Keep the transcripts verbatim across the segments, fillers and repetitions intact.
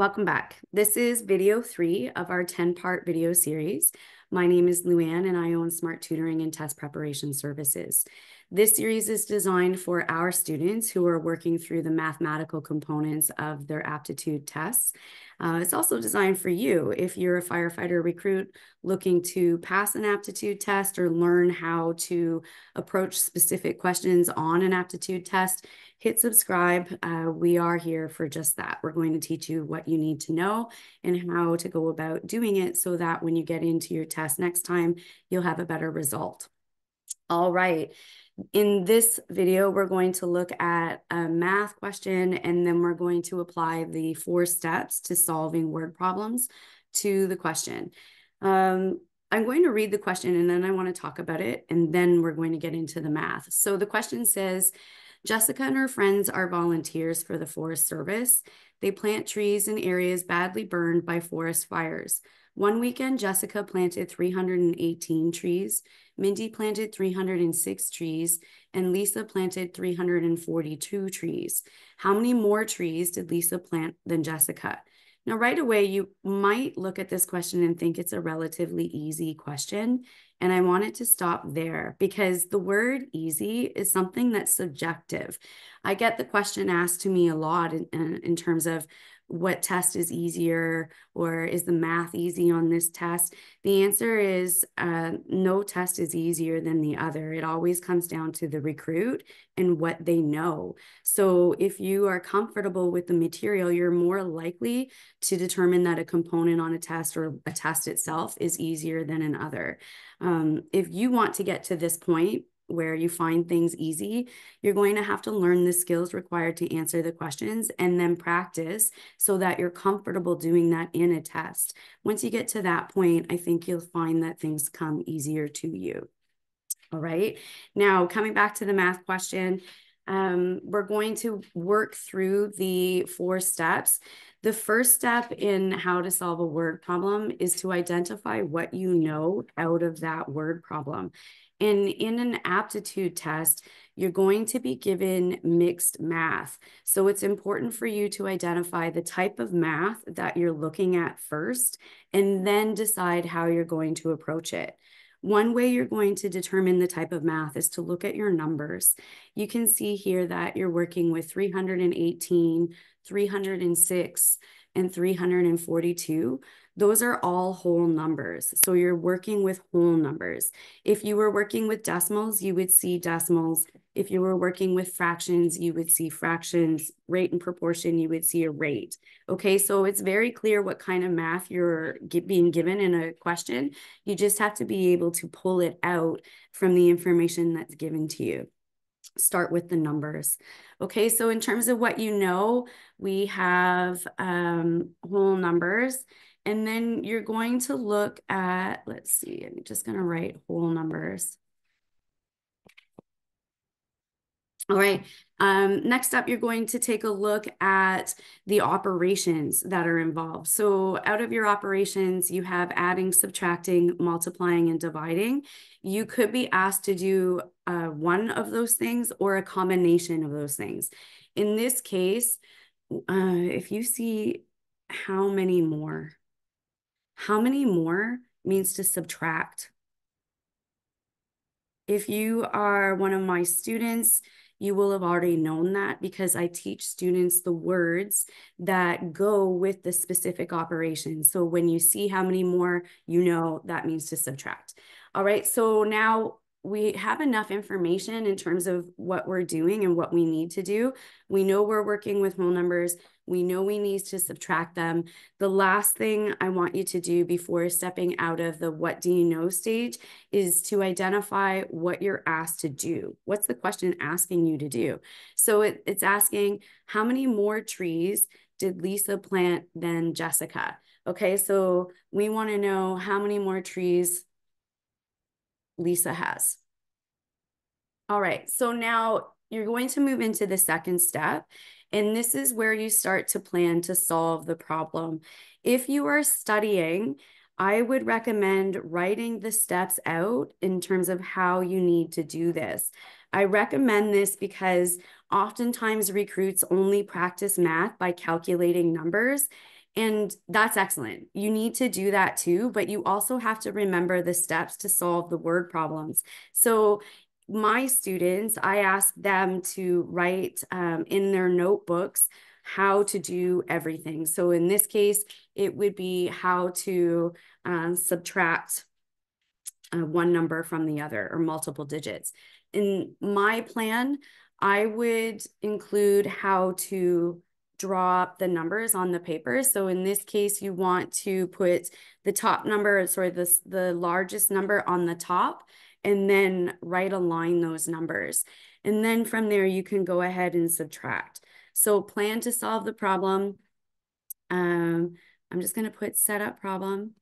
Welcome back. This is video three of our ten-part video series. My name is Luann and I own Smart Tutoring and Test Preparation Services. This series is designed for our students who are working through the mathematical components of their aptitude tests. Uh, it's also designed for you if you're a firefighter recruit looking to pass an aptitude test or learn how to approach specific questions on an aptitude test. Hit subscribe. Uh, we are here for just that. We're going to teach you what you need to know and how to go about doing it so that when you get into your test next time, you'll have a better result. All right. In this video, we're going to look at a math question, and then we're going to apply the four steps to solving word problems to the question. Um, I'm going to read the question, and then I want to talk about it, and then we're going to get into the math. So the question says, Jessica and her friends are volunteers for the Forest Service. They plant trees in areas badly burned by forest fires. One weekend, Jessica planted three hundred eighteen trees, Mindy planted three hundred six trees, and Lisa planted three hundred forty-two trees. How many more trees did Lisa plant than Jessica? Now, right away, you might look at this question and think it's a relatively easy question. And I wanted to stop there because the word easy is something that's subjective. I get the question asked to me a lot in, in, in terms of what test is easier or is the math easy on this test? The answer is uh, no test is easier than the other. It always comes down to the recruit and what they know. So if you are comfortable with the material, you're more likely to determine that a component on a test or a test itself is easier than another. Um, Um, if you want to get to this point where you find things easy, you're going to have to learn the skills required to answer the questions and then practice so that you're comfortable doing that in a test. Once you get to that point, I think you'll find that things come easier to you. All right. Now, coming back to the math question, um, we're going to work through the four steps. The first step in how to solve a word problem is to identify what you know out of that word problem. And in an aptitude test, you're going to be given mixed math. So it's important for you to identify the type of math that you're looking at first, and then decide how you're going to approach it. One way you're going to determine the type of math is to look at your numbers. You can see here that you're working with three hundred eighteen, three hundred six, and three hundred forty-two. Those are all whole numbers. So you're working with whole numbers. If you were working with decimals, you would see decimals. If you were working with fractions, you would see fractions. Rate and proportion, you would see a rate. Okay, so it's very clear what kind of math you're being given in a question. You just have to be able to pull it out from the information that's given to you. Start with the numbers. Okay, so in terms of what you know, we have um, whole numbers. And then you're going to look at, let's see, I'm just going to write whole numbers. All right, um, next up, you're going to take a look at the operations that are involved. So out of your operations, you have adding, subtracting, multiplying, and dividing. You could be asked to do uh, one of those things or a combination of those things. In this case, uh, if you see how many more, how many more means to subtract. If you are one of my students, you will have already known that because I teach students the words that go with the specific operation. So when you see how many more, you know that means to subtract. All right, so now we have enough information in terms of what we're doing and what we need to do. We know we're working with whole numbers. We know we need to subtract them. The last thing I want you to do before stepping out of the what do you know stage is to identify what you're asked to do. What's the question asking you to do? So it, it's asking, how many more trees did Lisa plant than Jessica? Okay, so we want to know how many more trees Lisa has. All right, so now you're going to move into the second step, and this is where you start to plan to solve the problem. If you are studying, I would recommend writing the steps out in terms of how you need to do this. I recommend this because oftentimes recruits only practice math by calculating numbers, And that's excellent. You need to do that too, but you also have to remember the steps to solve the word problems. So my students, I ask them to write um, in their notebooks how to do everything. So in this case, it would be how to um, subtract uh, one number from the other, or multiple digits. In my plan, I would include how to draw up the numbers on the paper. So in this case, you want to put the top number, sorry, the, the largest number on the top, and then right align those numbers. And then from there, you can go ahead and subtract. So plan to solve the problem. Um, I'm just going to put setup problem.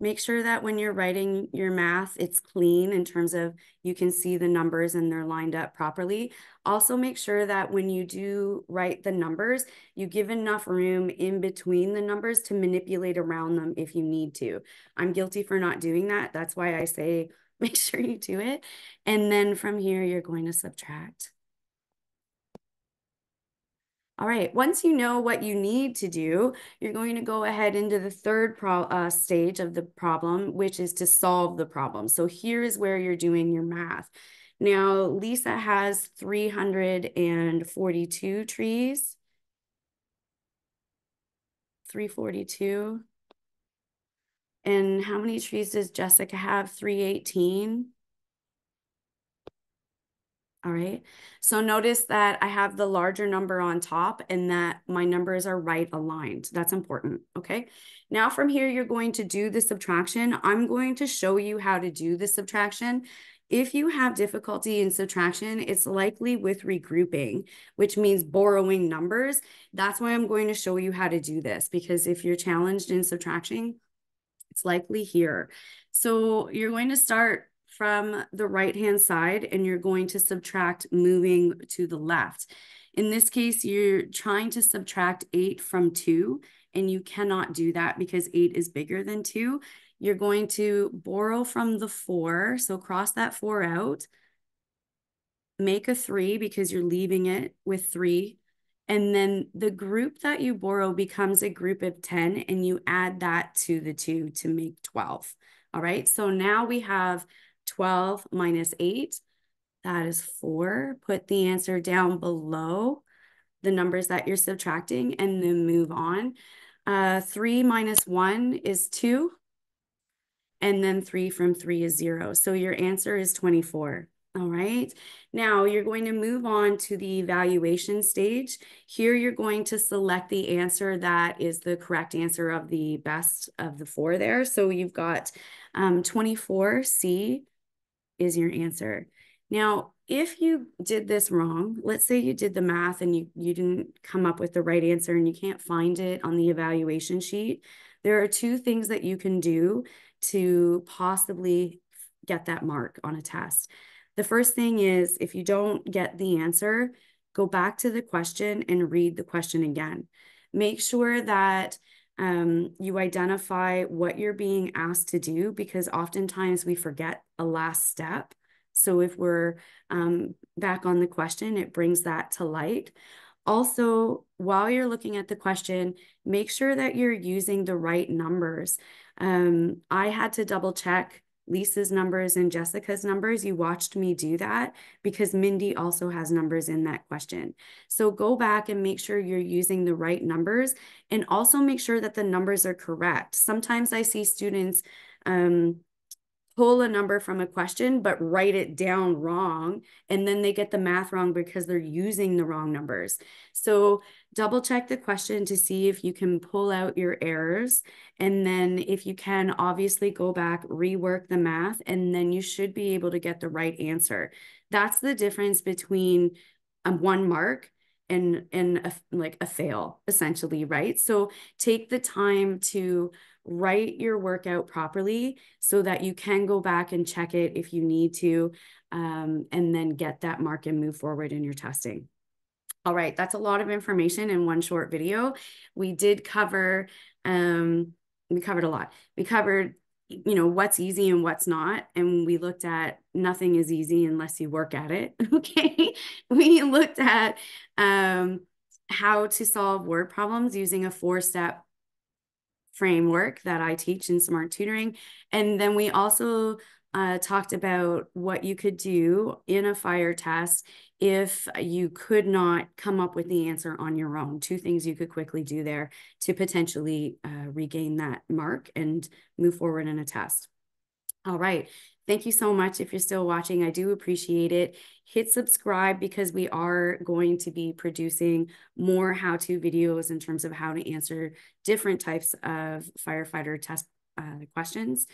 Make sure that when you're writing your math, it's clean in terms of you can see the numbers and they're lined up properly. Also make sure that when you do write the numbers, you give enough room in between the numbers to manipulate around them if you need to. I'm guilty for not doing that. That's why I say make sure you do it. And then from here, you're going to subtract. All right, once you know what you need to do, you're going to go ahead into the third pro uh, stage of the problem, which is to solve the problem. So here is where you're doing your math. Now, Lisa has three hundred forty-two trees. three forty-two. And how many trees does Jessica have? three eighteen. All right, so notice that I have the larger number on top and that my numbers are right aligned. That's important, okay? Now from here, you're going to do the subtraction. I'm going to show you how to do the subtraction. If you have difficulty in subtraction, it's likely with regrouping, which means borrowing numbers. That's why I'm going to show you how to do this, because if you're challenged in subtraction, it's likely here. So you're going to start from the right-hand side, and you're going to subtract moving to the left. In this case, you're trying to subtract eight from two, and you cannot do that because eight is bigger than two. You're going to borrow from the four, so cross that four out, make a three because you're leaving it with three, and then the group that you borrow becomes a group of ten, and you add that to the two to make twelve. All right, so now we have twelve minus eight, that is four. Put the answer down below the numbers that you're subtracting and then move on. Uh, three minus one is two. And then three from three is zero. So your answer is twenty-four. All right. Now you're going to move on to the evaluation stage. Here you're going to select the answer that is the correct answer of the best of the four there. So you've got um, twenty-four C. is your answer. Now, if you did this wrong, let's say you did the math and you, you didn't come up with the right answer and you can't find it on the evaluation sheet, there are two things that you can do to possibly get that mark on a test. The first thing is, if you don't get the answer, go back to the question and read the question again. Make sure that Um, you identify what you're being asked to do, because oftentimes we forget a last step. So if we're um, back on the question, it brings that to light. Also, while you're looking at the question, make sure that you're using the right numbers. Um, I had to double check Lisa's numbers and Jessica's numbers. You watched me do that because Mindy also has numbers in that question. So go back and make sure you're using the right numbers, and also make sure that the numbers are correct. Sometimes I see students um, pull a number from a question, but write it down wrong, and then they get the math wrong because they're using the wrong numbers. So double check the question to see if you can pull out your errors. And then if you can, obviously go back, rework the math, and then you should be able to get the right answer. That's the difference between a one mark and, and a, like a fail, essentially, right? So take the time to write your workout properly so that you can go back and check it if you need to, um, and then get that mark and move forward in your testing. All right, that's a lot of information in one short video. We did cover, um, we covered a lot. We covered, you know, what's easy and what's not. And we looked at nothing is easy unless you work at it, okay? We looked at um, how to solve word problems using a four-step framework that I teach in Smart Tutoring. And then we also uh, talked about what you could do in a fire test if you could not come up with the answer on your own. Two things you could quickly do there to potentially uh, regain that mark and move forward in a test. All right. Thank you so much. If you're still watching, I do appreciate it. Hit subscribe because we are going to be producing more how-to videos in terms of how to answer different types of firefighter test uh, questions.